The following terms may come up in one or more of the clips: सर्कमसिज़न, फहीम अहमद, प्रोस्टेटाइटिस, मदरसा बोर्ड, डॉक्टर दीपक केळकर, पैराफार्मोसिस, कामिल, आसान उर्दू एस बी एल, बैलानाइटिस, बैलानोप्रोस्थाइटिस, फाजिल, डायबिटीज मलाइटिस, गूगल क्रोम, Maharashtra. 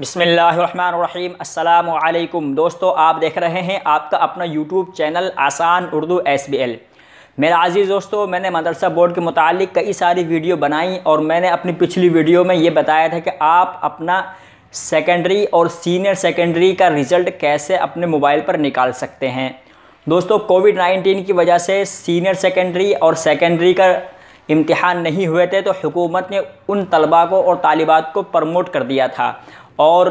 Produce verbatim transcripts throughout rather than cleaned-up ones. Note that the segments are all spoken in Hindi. बिस्मिल्लाहिर्रहमानिर्रहीम। अस्सलाम वालेकुम दोस्तों, आप देख रहे हैं आपका अपना YouTube channel आसान उर्दू एस बी एल। मेरे अज़ीज़ दोस्तों, मैंने मदरसा बोर्ड के मुतालिक कई सारी वीडियो बनाई और मैंने अपनी पिछली वीडियो में ये बताया था कि आप अपना सेकेंडरी और सीनियर सेकेंडरी का रिज़ल्ट कैसे अपने मोबाइल पर निकाल सकते हैं। दोस्तों, कोविड नाइन्टीन की वजह से सीनियर सेकेंडरी और सेकेंडरी का इम्तिहान नहीं हुए थे, तो हुकूमत ने उन तलबा को और तालिबात को प्रमोट कर दिया था और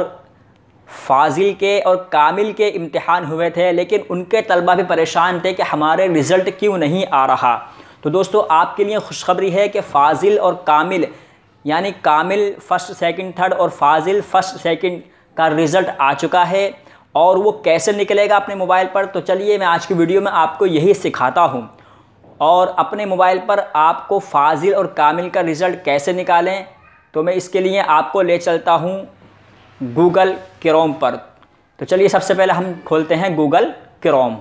फाजिल के और कामिल के इम्तिहान हुए थे, लेकिन उनके तलबा भी परेशान थे कि हमारे रिज़ल्ट क्यों नहीं आ रहा। तो दोस्तों, आपके लिए खुशखबरी है कि फाजिल और कामिल यानी कामिल फ़र्स्ट सेकंड थर्ड और फाजिल फ़र्स्ट सेकंड का रिज़ल्ट आ चुका है। और वो कैसे निकलेगा अपने मोबाइल पर, तो चलिए मैं आज की वीडियो में आपको यही सिखाता हूँ। और अपने मोबाइल पर आपको फाजिल और कामिल का रिज़ल्ट कैसे निकालें, तो मैं इसके लिए आपको ले चलता हूँ गूगल क्रोम पर। तो चलिए सबसे पहले हम खोलते हैं गूगल क्रोम।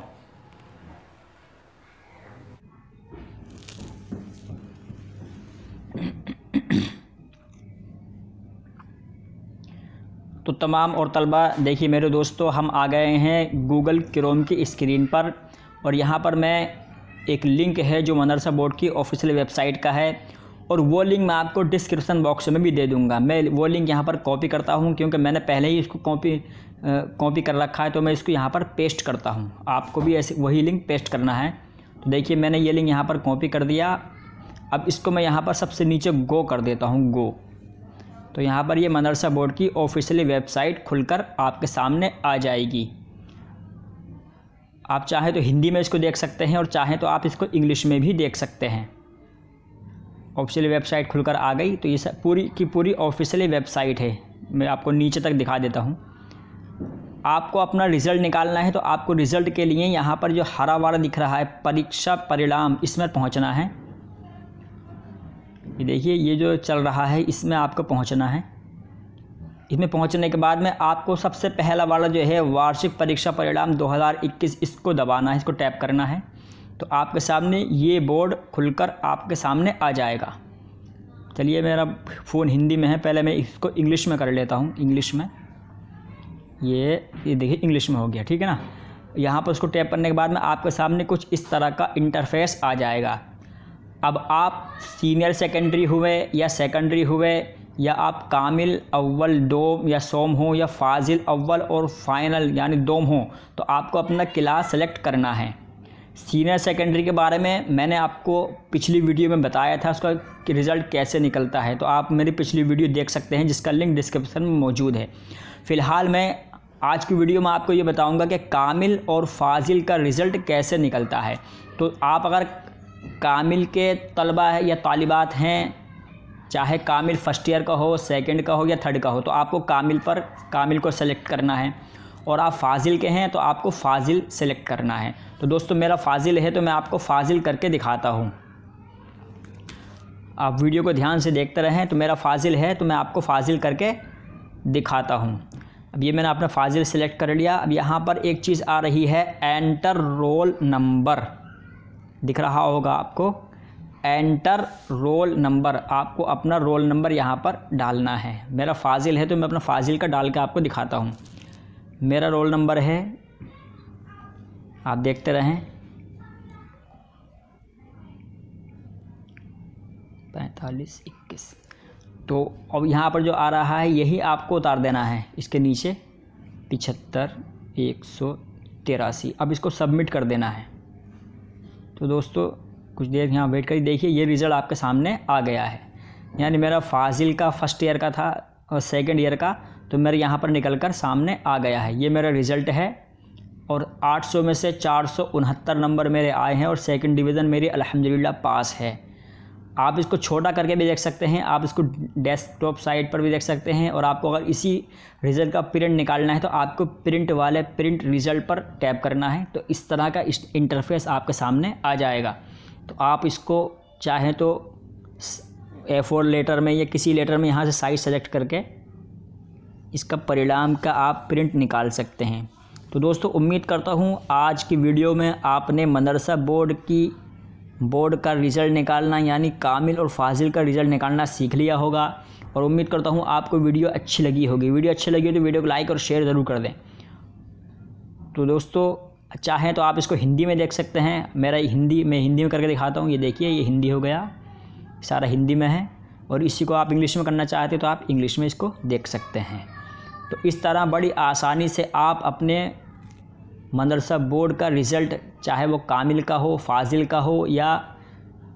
तो तमाम और तलबा देखिए मेरे दोस्तों, हम आ गए हैं गूगल क्रोम की स्क्रीन पर और यहाँ पर मैं एक लिंक है जो मदरसा बोर्ड की ऑफिशियल वेबसाइट का है और वो लिंक मैं आपको डिस्क्रिप्शन बॉक्स में भी दे दूंगा। मैं वो लिंक यहाँ पर कॉपी करता हूँ क्योंकि मैंने पहले ही इसको कॉपी कॉपी कर रखा है, तो मैं इसको यहाँ पर पेस्ट करता हूँ। आपको भी ऐसे वही लिंक पेस्ट करना है। तो देखिए मैंने ये लिंक यहाँ पर कॉपी कर दिया। अब इसको मैं यहाँ पर सबसे नीचे गो कर देता हूँ, गो। तो यहाँ पर ये मदरसा बोर्ड की ऑफिशियल वेबसाइट खुलकर आपके सामने आ जाएगी। आप चाहें तो हिंदी में इसको देख सकते हैं और चाहें तो आप इसको इंग्लिश में भी देख सकते हैं। ऑफिशियल वेबसाइट खुलकर आ गई। तो ये सब पूरी की पूरी ऑफिशियल वेबसाइट है। मैं आपको नीचे तक दिखा देता हूँ। आपको अपना रिज़ल्ट निकालना है तो आपको रिज़ल्ट के लिए यहाँ पर जो हरा वाला दिख रहा है परीक्षा परिणाम, इसमें पहुँचना है। ये देखिए ये जो चल रहा है इसमें आपको पहुँचना है। इसमें पहुँचने के बाद में आपको सबसे पहला वाला जो है वार्षिक परीक्षा परिणाम दो हज़ार इक्कीस, इसको दबाना है, इसको टैप करना है। तो आपके सामने ये बोर्ड खुलकर आपके सामने आ जाएगा। चलिए मेरा फ़ोन हिंदी में है, पहले मैं इसको इंग्लिश में कर लेता हूँ। इंग्लिश में ये ये देखिए इंग्लिश में हो गया, ठीक है ना। यहाँ पर उसको टैप करने के बाद में आपके सामने कुछ इस तरह का इंटरफेस आ जाएगा। अब आप सीनियर सेकेंडरी हुए या सेकेंडरी हुए या आप कामिल अव्वल दोम या सोम हो या फाजिल अव्वल और फाइनल यानी दोम हो, तो आपको अपना क्लास सेलेक्ट करना है। सीनियर सेकेंडरी के बारे में मैंने आपको पिछली वीडियो में बताया था उसका कि रिज़ल्ट कैसे निकलता है, तो आप मेरी पिछली वीडियो देख सकते हैं जिसका लिंक डिस्क्रिप्शन में मौजूद है। फ़िलहाल मैं आज की वीडियो में आपको ये बताऊंगा कि कामिल और फाजिल का रिज़ल्ट कैसे निकलता है। तो आप अगर कामिल के तलबा है या तालिबात हैं, चाहे कामिल फ़र्स्ट ईयर का हो, सेकेंड का हो या थर्ड का हो, तो आपको कामिल पर कामिल को सेलेक्ट करना है। और आप फाजिल के हैं तो आपको फाजिल सेलेक्ट करना है। तो दोस्तों मेरा फाजिल है तो मैं आपको फाजिल करके दिखाता हूँ। आप वीडियो को ध्यान से देखते रहें। तो मेरा फाजिल है तो मैं आपको फाजिल करके दिखाता हूँ। अब ये मैंने अपना फाजिल सेलेक्ट कर लिया। अब यहाँ पर एक चीज़ आ रही है एंटर रोल नंबर, दिख रहा होगा आपको एंटर रोल नंबर। आपको अपना रोल नंबर यहाँ पर डालना है। मेरा फाजिल है तो मैं अपना फाजिल का डाल के आपको दिखाता हूँ। मेरा रोल नंबर है, आप देखते रहें, पैंतालीस इक्कीस। तो अब यहाँ पर जो आ रहा है यही आपको उतार देना है, इसके नीचे पचहत्तर एक सौ तिरासी। अब इसको सबमिट कर देना है। तो दोस्तों कुछ देर यहाँ वेट करिए। देखिए ये रिज़ल्ट आपके सामने आ गया है। यानी मेरा फाजिल का फ़र्स्ट ईयर का था और सेकेंड ईयर का, तो मेरे यहाँ पर निकलकर सामने आ गया है। ये मेरा रिज़ल्ट है और आठ सौ में से चार सौ उनहत्तर नंबर मेरे आए हैं और सेकंड डिवीज़न मेरी अल्हम्दुलिल्लाह पास है। आप इसको छोटा करके भी देख सकते हैं, आप इसको डेस्कटॉप साइट पर भी देख सकते हैं। और आपको अगर इसी रिज़ल्ट का प्रिंट निकालना है तो आपको प्रिंट वाले प्रिंट रिज़ल्ट पर टैप करना है। तो इस तरह का इस इंटरफेस आपके सामने आ जाएगा। तो आप इसको चाहें तो ए फोर लेटर में या किसी लेटर में यहाँ से साइज़ सेलेक्ट करके इसका परिणाम का आप प्रिंट निकाल सकते हैं। तो दोस्तों उम्मीद करता हूँ आज की वीडियो में आपने मदरसा बोर्ड की बोर्ड का रिज़ल्ट निकालना यानी कामिल और फाजिल का रिज़ल्ट निकालना सीख लिया होगा। और उम्मीद करता हूँ आपको वीडियो अच्छी लगी होगी। वीडियो अच्छी लगी हो तो वीडियो को लाइक और शेयर ज़रूर कर दें। तो दोस्तों चाहें तो आप इसको हिंदी में देख सकते हैं, मेरा हिंदी मैं हिंदी में करके दिखाता हूँ। ये देखिए ये हिंदी हो गया, सारा हिंदी में है। और इसी को आप इंग्लिश में करना चाहते हैं तो आप इंग्लिश में इसको देख सकते हैं। तो इस तरह बड़ी आसानी से आप अपने मदरसा बोर्ड का रिज़ल्ट, चाहे वो कामिल का हो, फाजिल का हो, या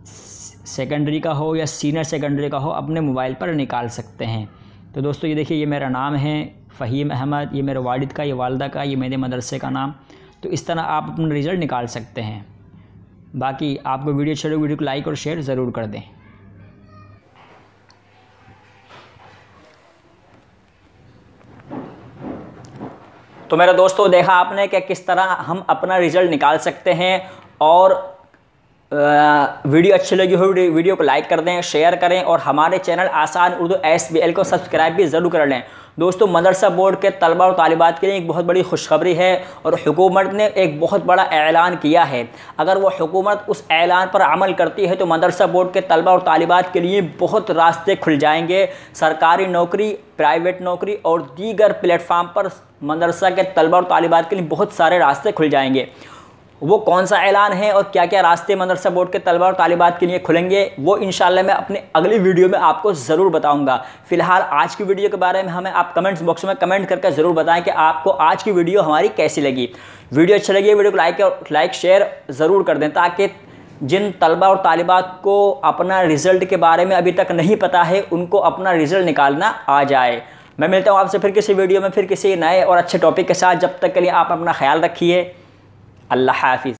सेकेंडरी का हो, या सीनियर सेकेंडरी का हो, अपने मोबाइल पर निकाल सकते हैं। तो दोस्तों ये देखिए, ये मेरा नाम है फहीम अहमद, ये मेरे वालिद का, ये वालदा का, ये मेरे मदरसे का नाम। तो इस तरह आप अपना रिज़ल्ट निकाल सकते हैं। बाकी आपको वीडियो अच्छी लगे, वीडियो को लाइक और शेयर ज़रूर कर दें। तो मेरे दोस्तों देखा आपने कि किस तरह हम अपना रिज़ल्ट निकाल सकते हैं। और वीडियो अच्छी लगी हो वीडियो को लाइक कर दें, शेयर करें, और हमारे channel आसान उर्दू एस बी एल को सब्सक्राइब भी ज़रूर कर लें। दोस्तों मदरसा बोर्ड के तलबा और तालिबात के लिए एक बहुत बड़ी खुशखबरी है, और हुकूमत ने एक बहुत बड़ा ऐलान किया है। अगर वो हुकूमत उस ऐलान पर अमल करती है तो मदरसा बोर्ड के तलबा और तालिबात के लिए बहुत रास्ते खुल जाएंगे। सरकारी नौकरी, प्राइवेट नौकरी और दीगर प्लेटफार्म पर मदरसा के तलबा और तालिबात के लिए बहुत सारे रास्ते खुल जाएंगे। वो कौन सा ऐलान है और क्या क्या रास्ते मदरसा बोर्ड के तलबा और तालिबात के लिए खुलेंगे, वो इंशाल्लाह मैं अपने अगली वीडियो में आपको ज़रूर बताऊंगा। फ़िलहाल आज की वीडियो के बारे में हमें आप कमेंट्स बॉक्स में कमेंट करके ज़रूर बताएं कि आपको आज की वीडियो हमारी कैसी लगी। वीडियो अच्छी लगी वीडियो को लाइक और लाइक शेयर ज़रूर कर दें, ताकि जिन तलबा और तालिबात को अपना रिज़ल्ट के बारे में अभी तक नहीं पता है उनको अपना रिज़ल्ट निकालना आ जाए। मैं मिलता हूँ आपसे फिर किसी वीडियो में, फिर किसी नए और अच्छे टॉपिक के साथ। जब तक के लिए आप अपना ख्याल रखिए। अल्लाह हाफिज़।